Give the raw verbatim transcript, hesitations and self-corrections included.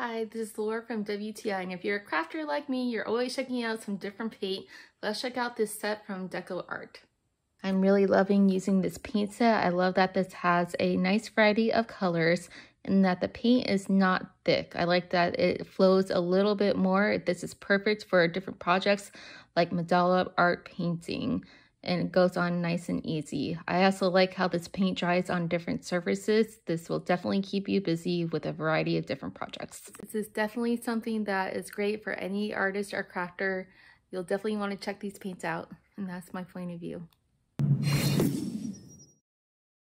Hi, this is Laura from W T I, and if you're a crafter like me, you're always checking out some different paint. Let's check out this set from DecoArt. I'm really loving using this paint set. I love that this has a nice variety of colors and that the paint is not thick. I like that it flows a little bit more. This is perfect for different projects like mandala art painting, and it goes on nice and easy. I also like how this paint dries on different surfaces. This will definitely keep you busy with a variety of different projects. This is definitely something that is great for any artist or crafter. You'll definitely want to check these paints out, and that's my point of view.